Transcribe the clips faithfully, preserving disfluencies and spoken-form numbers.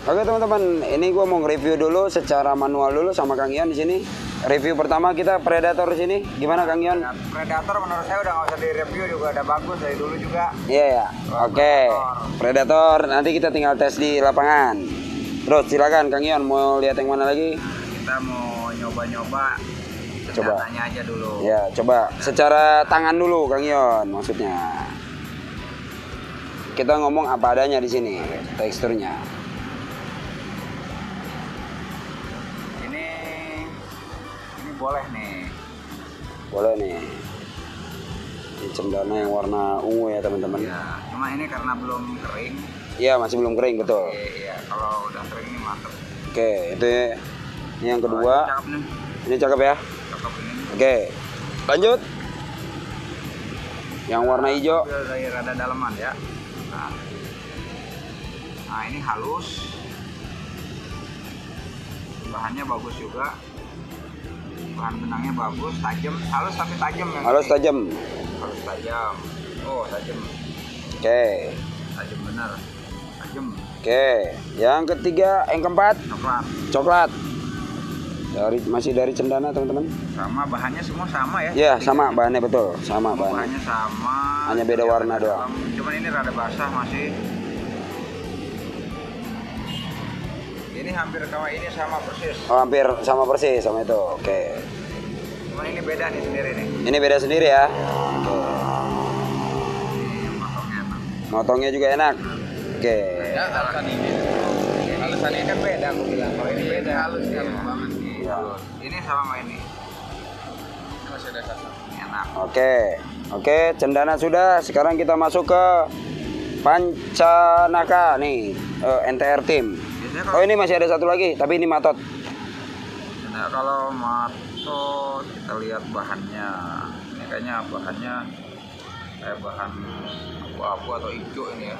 Oke teman-teman, ini gue mau nge-review dulu secara manual dulu sama Kang Iyong di sini. Review pertama kita Predator di sini, gimana Kang Iyong? Nah, Predator menurut saya udah nggak usah direview juga, udah bagus dari dulu juga. Iya ya, oke. Predator nanti kita tinggal tes di lapangan. Terus silakan Kang Iyong mau lihat yang mana lagi? Kita mau nyoba-nyoba. Coba tanya aja dulu. Ya, coba secara tangan dulu Kang Iyong maksudnya. Kita ngomong apa adanya di sini teksturnya. Boleh nih, boleh nih. Ini cendana yang warna ungu ya teman-teman. Ya, cuma ini karena belum kering. Iya, masih belum kering betul. Iya, kalau udah kering ini mantep. Oke, itu ini yang kedua. Oh, ini cakep nih. Ini cakep ya. Cakep ini. Oke, lanjut. Yang warna nah, hijau. Dari rada daleman ya. Nah, nah ini halus. Bahannya bagus juga. Bahan benangnya bagus, tajam, halus tapi tajam ya. Halus tajam. Halus tajam. Oh, tajam. Oke. Okay. Tajam benar. Tajam. Oke. Okay. Yang ketiga, yang keempat, coklat. Coklat. Dari masih dari cendana, teman-teman. Sama bahannya semua sama ya. Iya, sama bahannya betul. Sama bahannya. Bahannya sama. Hanya beda warna doang. Cuman ini rada basah masih. Ini hampir sama, ini sama persis. Oh, hampir sama persis sama itu. Oke. Okay. Cuman ini beda nih sendiri nih. Ini beda sendiri ya. Oke. Okay. Motongnya enak. Juga enak. Oke. Okay. Ya, alasan ini. Alasan ini kan beda aku bilang. Kalau ini beda halus ya. Banget nih. Ya. Ini sama ini. Ini masih ada satu. Enak. Oke. Okay. Oke, okay. Cendana sudah. Sekarang kita masuk ke Pancanaka nih, uh, N T R tim. Oh ini masih ada satu lagi, tapi ini matot. Nah kalau matot kita lihat bahannya, ini kayaknya bahannya kayak bahan abu-abu atau hijau ini ya.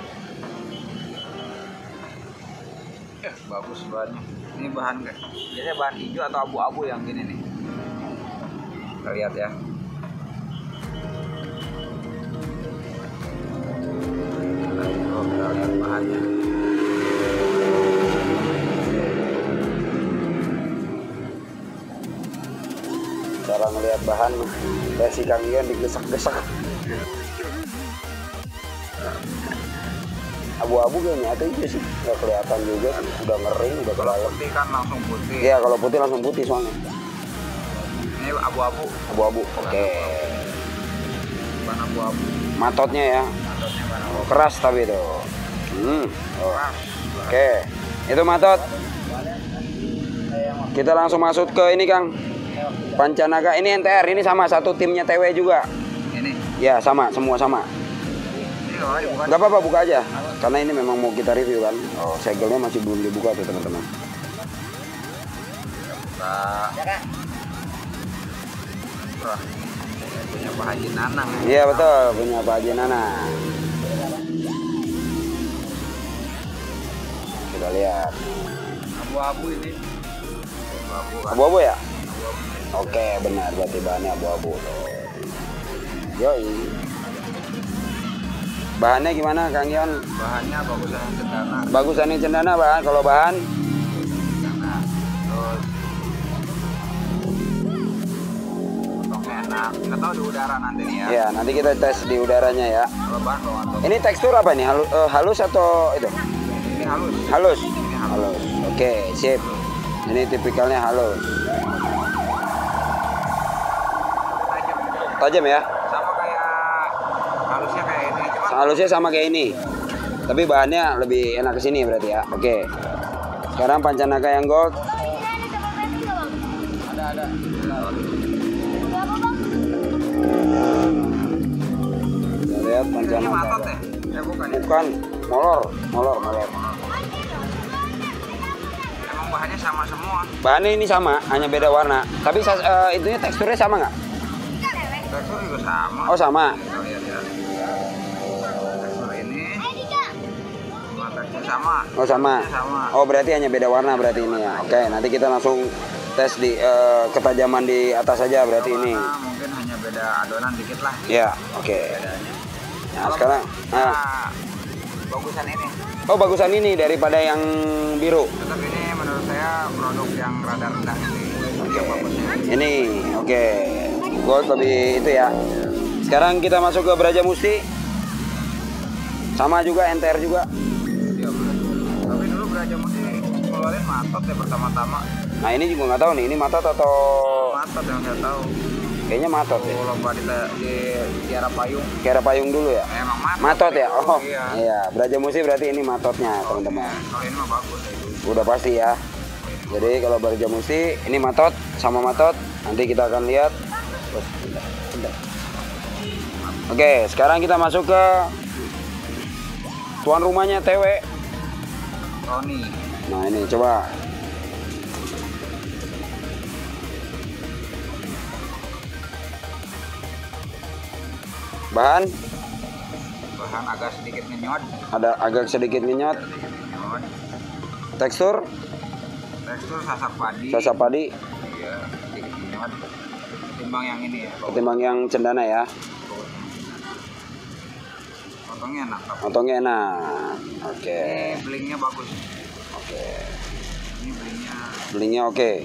Eh, bagus bahannya. Ini bahan biasanya bahan hijau atau abu-abu yang gini nih. Kita lihat ya. Nah, kita lihat bahannya. Cara melihat bahan dari si Kang Iyong digesak-gesak. Abu-abu kayaknya atau hijau sih, nggak kelihatan juga sih. Udah ngering, udah kalau putih kan langsung putih. Iya kalau putih langsung putih soalnya. Ini abu-abu. Abu-abu. Oke. Okay. Bahan abu-abu. Matotnya ya. Matotnya bahan abu-abu. Keras tapi itu. Hmm. Oh. Oke. Okay. Itu matot. Kita langsung masuk ke ini Kang. Pancanaka ini N T R, ini sama satu timnya T W juga. Ini? Ya sama, semua sama. Gak apa-apa buka aja, karena ini memang mau kita review kan. Oh, segelnya masih belum dibuka tuh teman-teman. Punya Pak Haji Nanang. Iya betul, punya Pak Haji Nanang. Kita lihat. Abu-abu ini. Abu-abu ya? Oke okay, benar berarti bahannya abu-abu. Yoi. Bahannya gimana Kang Iyong? Bahannya bagusan cendana. Bagusan yang cendana bahan kalau bahan? Cendana. Terus. Potongnya enak. Nggak tahu di udara nanti nih ya. Iya nanti kita tes di udaranya ya. Kalau bahan kalau bahan. Ini tekstur apa nih? Halus, uh, halus atau itu? Ini halus. Halus. Ini halus. Halus. Oke okay, sip. Ini tipikalnya halus. Tajam ya? Sama kayak halusnya kayak ini. Cuma halusnya sama kayak ini. Tapi bahannya lebih enak ke sini berarti ya. Oke. Sekarang Pancanaka yang gold. Ada ada. Kita lihat Pancanaka. Bukan, molor, molor, molor. Emang bahannya sama semua. Bahannya ini sama, hanya beda warna. Tapi uh, itunya teksturnya sama nggak? Tekstur juga sama. Oh sama. Kita lihat ya. Tekstur ini. Tekstur sama. Oh sama. Sama. Oh berarti hanya beda warna berarti ini ya. Oke okay, nanti kita langsung tes di uh, ketajaman di atas saja berarti warna, ini. Mungkin hanya beda adonan dikit lah. Ya oke. Okay. Nah sekarang. Nah. bagusan ini. Oh, bagusan ini daripada yang biru. Tetap ini menurut saya produk yang rada rendah sih. Okay. Ini, oke. Okay. Gold lebih itu ya. Sekarang kita masuk ke Brajamusti. Sama juga, N T R juga. Tapi dulu Brajamusti ngeluarin matot ya pertama-tama. Nah ini juga nggak tahu nih, ini matot atau... Matot yang nggak tahu. Kayaknya matot ya? Lomba di, di Kiara Payung. Kiara Payung dulu ya? Emang matot. Matot ya? Oh iya. Iya. Brajamusti berarti ini matotnya, teman-teman. Oh, kalau ini mah bagus. Udah pasti ya. Jadi kalau Brajamusti, ini matot sama matot. Nanti kita akan lihat. Oh, bentar, bentar. Oke, sekarang kita masuk ke tuan rumahnya T W. Tony. Nah ini, coba. Bahan? Bahan agak sedikit ngenyot. Ada agak sedikit ngenyot. Tekstur? Tekstur sasak padi. Sasak padi? Iya, sedikit ngenyot. Ketimbang yang ini ya? Ketimbang yang cendana ya? Potongnya enak. Potongnya enak. Oke. Okay. Ini blingnya bagus. Oke. Okay. Ini blingnya. Blingnya oke. Okay.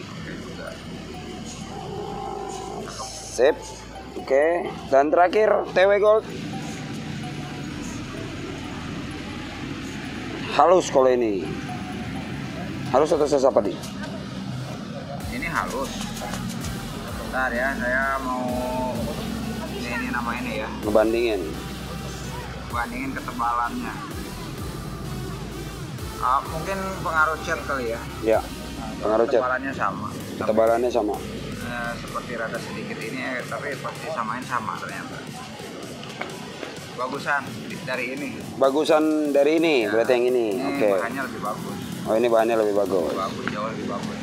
Sip. Oke, okay. Dan terakhir T W Gold. Halus kalau ini. Halus atau sesat padi? Ini halus. Bentar ya, saya mau ini nama ini ya. Ngebandingin. Ngebandingin ketebalannya. Uh, mungkin pengaruh cat kali ya? Ya, pengaruh cat. Ketebalannya sama. Ketebalannya sama. Seperti rada sedikit ini, tapi pasti samain sama ternyata. Bagusan dari ini. Bagusan dari ini, ya, berarti yang ini. Ini okay. Bahannya lebih bagus. Oh ini bahannya lebih bagus. Lebih bagus, jauh lebih bagus.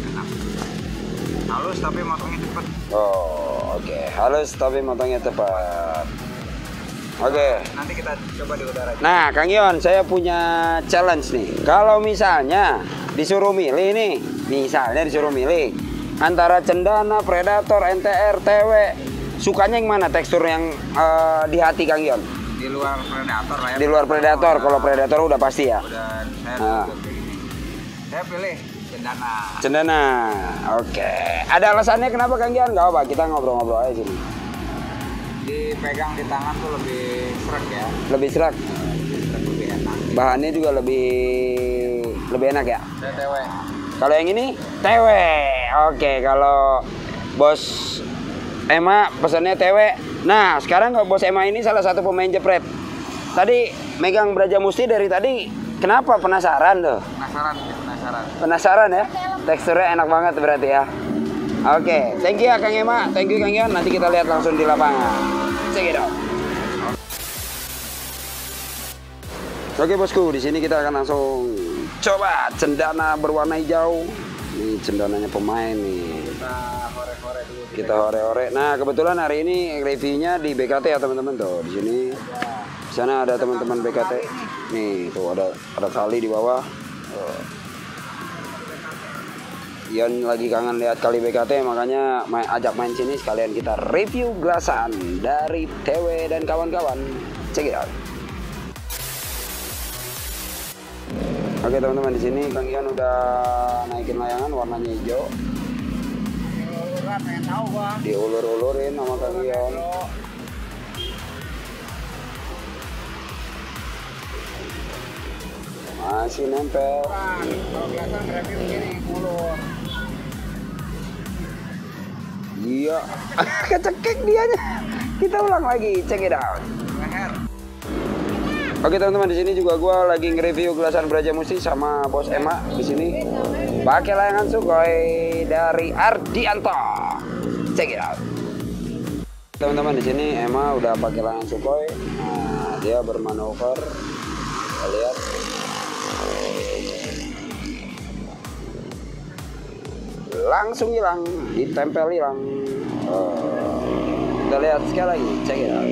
Enak. Halus tapi motongnya cepat. Oh oke, okay. Halus tapi motongnya cepat. Oke. Okay. Nanti kita coba di udara. Nah Kang Yon, saya punya challenge nih. Kalau misalnya disuruh milih nih, misalnya disuruh milih. Antara cendana, predator, N T R, T W, sukanya yang mana tekstur yang uh, di hati Kang Yon? Di luar predator lah ya. Di luar predator, kalau predator udah pasti ya. Udah, saya, nah. Saya pilih cendana. Cendana, oke. Okay. Ada alasannya kenapa Kang Yon? Gak apa, kita ngobrol-ngobrol aja sini. Dipegang di tangan tuh lebih serak ya. Lebih serak. Lebih serak, lebih enak. Bahannya juga lebih lebih enak ya. Saya T W. Kalau yang ini T W. Oke, kalau Bos Emma pesannya T W. Nah, sekarang kalau Bos Emma ini salah satu pemain jepret. Tadi megang Brajamusti dari tadi, kenapa penasaran tuh? Penasaran, penasaran. Penasaran ya? Teksturnya enak banget berarti ya. Oke, thank you ya Kang Emma, thank you Kang Yon. Nanti kita lihat langsung di lapangan. Check it out. Oke bosku, di sini kita akan langsung coba cendana berwarna hijau. Ini cendananya pemain nih. Kita hore-hore dulu. Kita hore-hore. Nah, kebetulan hari ini reviewnya di B K T ya, teman-teman tuh. Di sini. Di sana ada teman-teman B K T. Nih, tuh ada ada kali di bawah. Ian lagi kangen lihat kali B K T, makanya main, ajak main sini sekalian kita review gelasan dari T W dan kawan-kawan. Check it out. Oke teman-teman, di sini Kang Ian udah naikin layangan warnanya hijau. Diulur-ulurin sama Kang Ian. Masih nempel. Iya, kecekek dianya. Kita ulang lagi, check it out. Oke teman-teman, di sini juga gue lagi nge-review gelasan Brajamusti sama Bos Emma di sini. Pakai layangan Sukhoi dari Ardianto. Check it out. Teman-teman, di sini Emma udah pakai layangan Sukhoi. Nah, dia bermanuver. Kita lihat. Langsung hilang, ditempel hilang. Kita lihat sekali lagi. Check it out.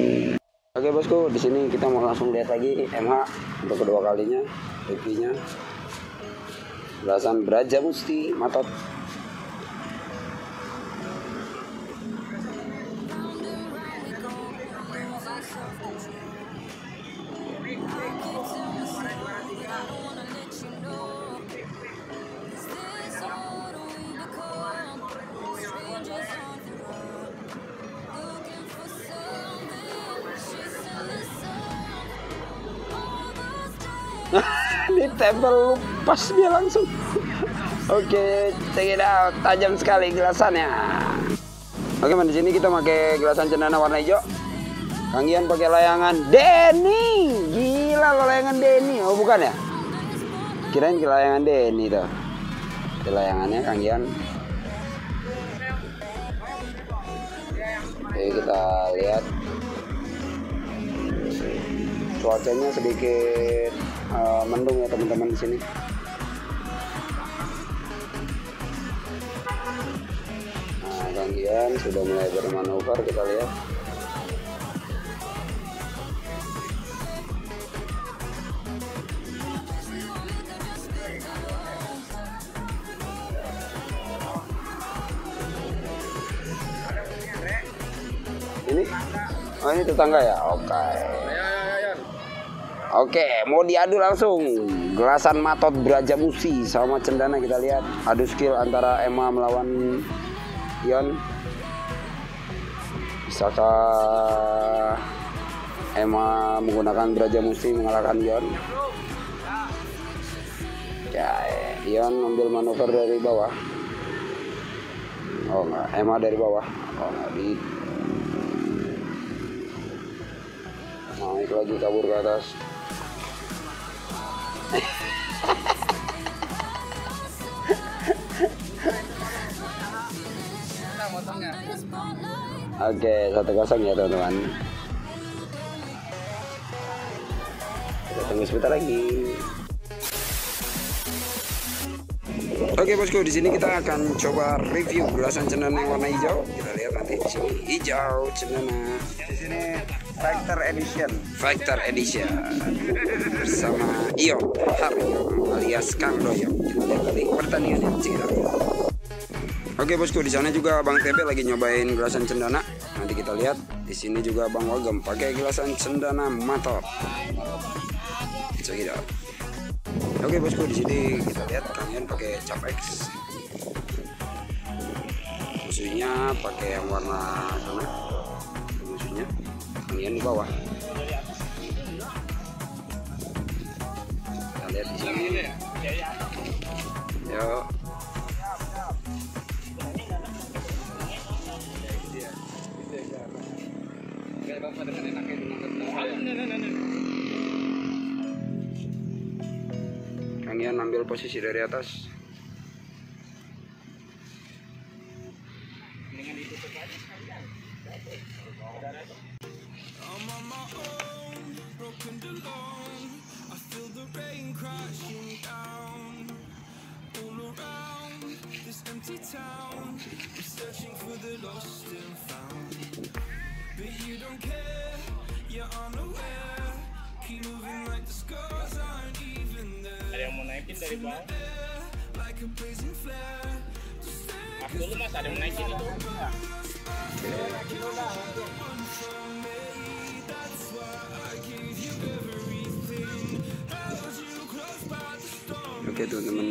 Oke bosku, di sini kita mau langsung lihat lagi M H untuk kedua kalinya, reviewnya gelasan Brajamusti matot. Ditempel pas dia langsung. Oke, check it out. Tajam sekali gelasannya. Oke, man, di sini kita pakai gelasan cendana warna hijau. Kangian pakai layangan Denny. Gila lo layangan Denny. Oh, bukan ya? Kirain ke layangan Denny tuh. Ke layangannya Kangian. Jadi kita lihat cuacanya sedikit uh, mendung ya teman-teman di sini. Nah, Kangian sudah mulai bermanuver, kita lihat. Ini, oh ini tetangga ya, oke. Okay. Oke, okay, mau diadu langsung. Gelasan matot Brajamusti sama cendana kita lihat. Adu skill antara Emma melawan Ion. Bisakah Emma menggunakan Brajamusti mengalahkan Ion? Ya, Ion ambil manuver dari bawah. Oh enggak, Emma dari bawah. Oh enggak, di naik lagi kabur ke atas. Oke, satu kosong ya teman-teman. Kita tunggu sebentar lagi. Oke bosku, di sini kita akan coba review gelasan cendana yang warna hijau. Kita lihat nanti di sini hijau cendana. Di sini Factor Edition. Factor Edition bersama Iyong Haro alias Kando Iyong. Kita lihat nanti pertandingannya. Oke bosku, di sana juga Bang T W lagi nyobain gelasan cendana. Nanti kita lihat di sini juga Bang Wagem pakai gelasan cendana matot. Check it out. Oke bosku, di sini kita lihat kalian pakai cap X, musuhnya pakai yang warna sana, musuhnya kalian di bawah. Kita lihat di sini, yuk. Kangian ambil posisi dari atas. Ada yang mau naikin dari bawah? Mas dulu mas, ada yang mau naikin itu? Oke teman-teman,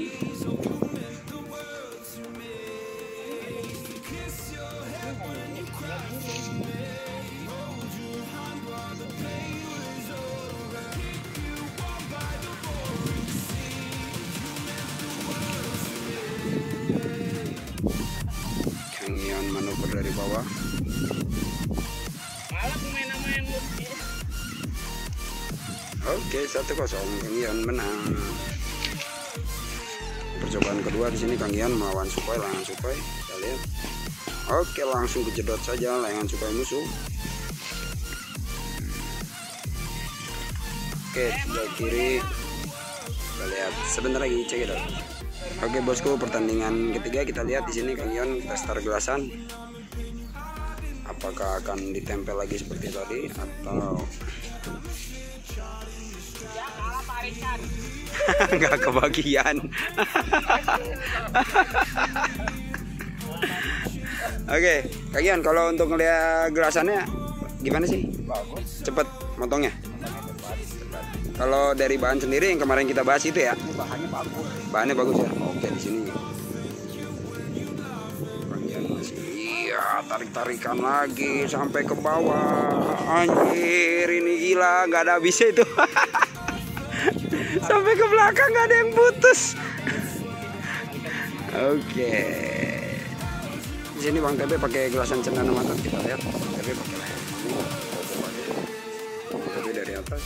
manuver dari bawah. Oke, satu kosong Kangian menang. Percobaan kedua di sini Kangian melawan Sukhoi, lawan Sukhoi. Kita lihat. Oke, langsung kejedot saja layangan Sukhoi musuh. Oke, sebelah kiri. Kita lihat sebentar lagi, check it out. Oke bosku, pertandingan ketiga kita lihat di sini Kangian tester gelasan. Apakah akan ditempel lagi seperti tadi atau nggak kebagian? Oke, Kangian kalau untuk ngeliat gelasannya gimana sih? Bagus. Cepet motongnya. Kalau dari bahan sendiri yang kemarin kita bahas itu ya, bahannya bagus. Bahannya bagus ya. Oke di sini. Iya, tarik-tarikan lagi sampai ke bawah. Anjir, ini gila, nggak ada habisnya itu. sampai ke belakang nggak ada yang putus. Oke. Di sini Bang T W pakai gelasan cendana mata, kita lihat. T W pakai T W dari atas.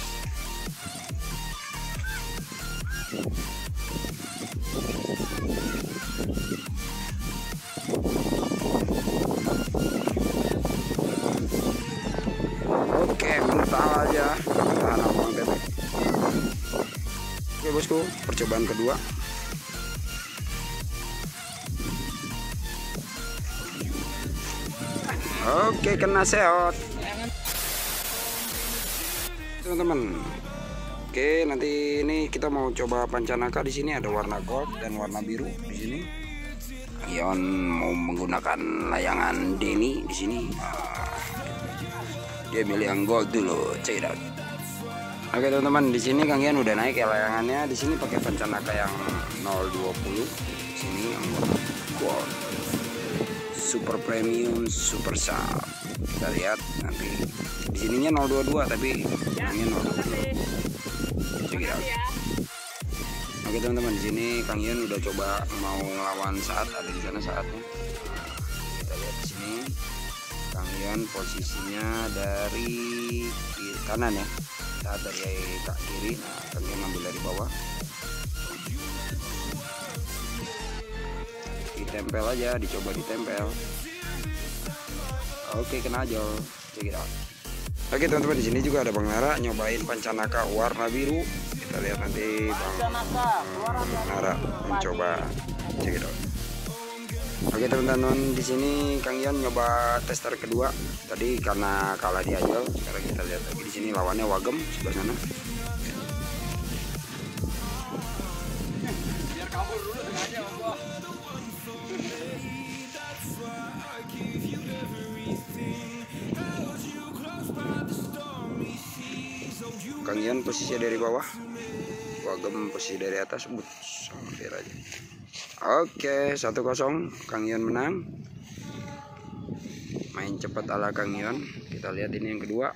Oke, mental aja. Tahan Bang T W. Oke bosku, percobaan kedua. Oke, kena seot teman-teman. Oke, nanti ini kita mau coba Pancanaka. Di sini ada warna gold dan warna biru. Di sini Ion mau menggunakan layangan Denny. Di sini dia milih yang gold dulu, check it out. Oke teman-teman, di sini Kang Ian udah naik ya layangannya. Di sini pakai Pancanaka yang nol dua puluh. Di sini yang gold. Super premium, super sharp. Kita lihat nanti di sininya nol dua puluh dua tapi ini nol dua puluh. Check it out. Oke teman-teman, di sini Kang Ian udah coba mau ngelawan saat, ada di sana saatnya. Kita lihat di sini Kang Ian posisinya dari kiri kanan ya. Saat dari ke kiri, nah Kang Ian ambil dari bawah. Ditempel aja, dicoba ditempel. Oke, kena aja. Check it out. Oke teman-teman, di sini juga ada Bang Nara nyobain Pancanaka warna biru. Kita lihat nanti Bang Nara mencoba. Check it out. Oke teman-teman, di sini Kang Ian nyoba tester kedua. Tadi karena kalah di ajal, sekarang kita lihat lagi di sini lawannya Wagem sebelah sana. Biar kabur dulu aja, Bang. Kang Ian posisi dari bawah, Wagem posisi dari atas, but hampir aja. Oke, satu kosong Kang Ian menang. Main cepat ala Kang Ian. Kita lihat ini yang kedua.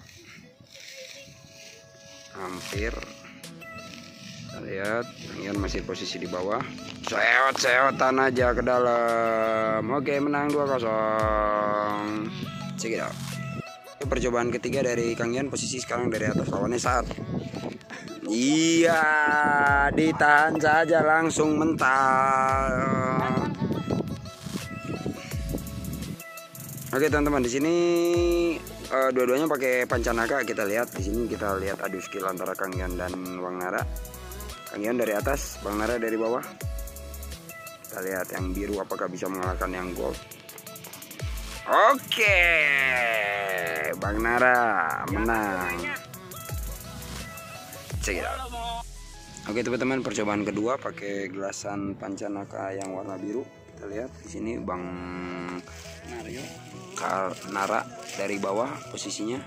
Hampir. Kita lihat Kang Ian masih posisi di bawah. Seot-seotan aja ke dalam. Oke, menang dua kosong. Check it out. Percobaan ketiga dari Kang Ian, posisi sekarang dari atas, lawannya saat. Iya, ditahan saja langsung mental. Oke teman-teman, di sini uh, dua-duanya pakai Pancanaka. Kita lihat di sini, kita lihat adu skill antara Kang Ian dan Bang Nara. Kang Ian dari atas, Bang Nara dari bawah. Kita lihat yang biru apakah bisa mengalahkan yang gold. Oke, Bang Nara menang. Check it out. Oke teman-teman, percobaan kedua pakai gelasan Pancanaka yang warna biru. Kita lihat di sini Bang Nara dari bawah posisinya.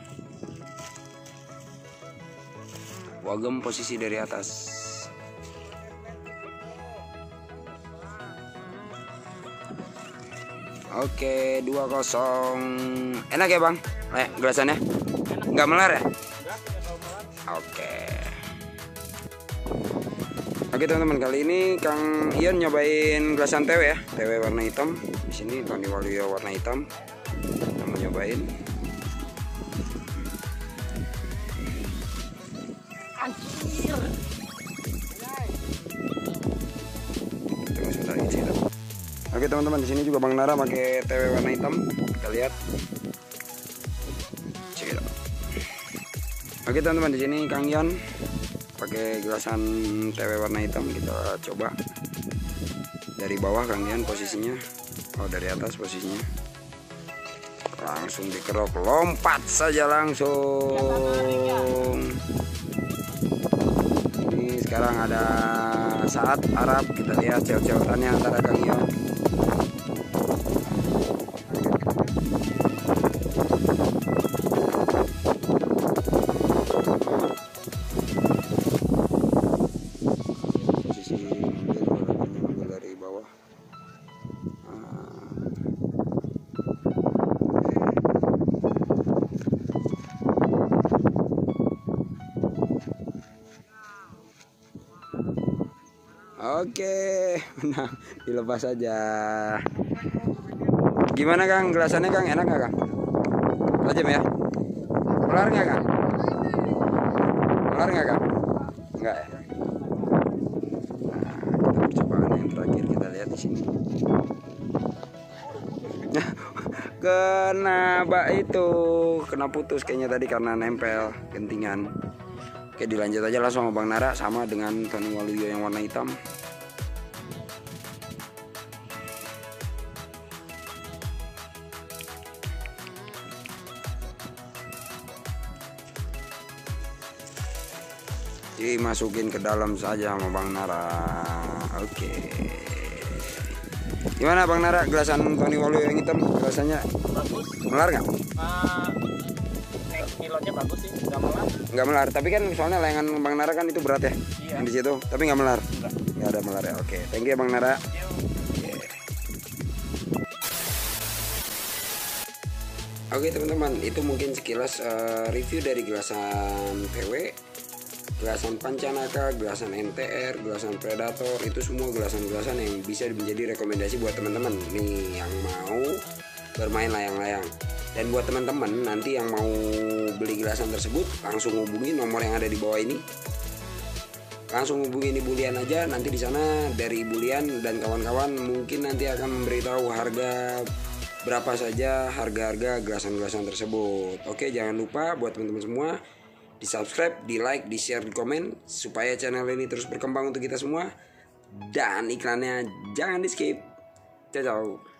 Wagem posisi dari atas. Oke, dua kosong. Enak ya Bang? Eh, gelasannya? Nggak melar ya? Oke. Oke teman-teman, kali ini Kang Ian nyobain gelasan T W ya. T W warna hitam. Di sini Tony Waluyo warna hitam. Kita mau nyobain. Oke teman-teman, di sini juga Bang Nara pakai T W warna hitam. Kita lihat. Check it out. Oke teman-teman, di sini Kang Ian pakai gelasan T W warna hitam. Kita coba dari bawah Kang Ian posisinya. Oh, dari atas posisinya. Langsung dikerok, lompat saja langsung. Ini sekarang ada saat Arab. Kita lihat cewek-cewekannya antara Kang Ian. Oke, nah, dilepas aja. Gimana Kang, gelasannya Kang, enak nggak Kang? Tajam ya? Kelar nggak Kang? Kelar nggak Kang? Nggak ya? Nah, kita percobaan yang terakhir kita lihat di sini. Nah, kena bak itu, kena putus kayaknya tadi karena nempel gentingan. Oke, dilanjut aja langsung sama Bang Nara sama dengan Tony Waluyo yang warna hitam. Dimasukin ke dalam saja sama Bang Nara. Oke. Gimana Bang Nara, gelasan Tony Waluyo yang hitam? Gelasannya bagus. Melar nggak? Uh, Pilotnya bagus sih, nggak melar. Nggak melar, tapi kan soalnya layangan Bang Nara kan itu berat ya. Iya. Yang di situ, tapi nggak melar. Enggak. Nggak ada melar ya. Oke, thank you ya Bang Nara. Oke teman-teman, itu mungkin sekilas uh, review dari gelasan T W. Gelasan Pancanaka, gelasan N T R, gelasan Predator, itu semua gelasan-gelasan yang bisa menjadi rekomendasi buat teman-teman nih yang mau bermain layang-layang. Dan buat teman-teman nanti yang mau beli gelasan tersebut, langsung hubungi nomor yang ada di bawah ini. Langsung hubungi Ibu Lian aja, nanti di sana dari Ibu Lian dan kawan-kawan mungkin nanti akan memberitahu harga berapa saja harga-harga gelasan-gelasan tersebut. Oke, jangan lupa buat teman-teman semua, di subscribe, di like, di share, di komen, supaya channel ini terus berkembang untuk kita semua. Dan iklannya jangan di skip. Ciao ciao.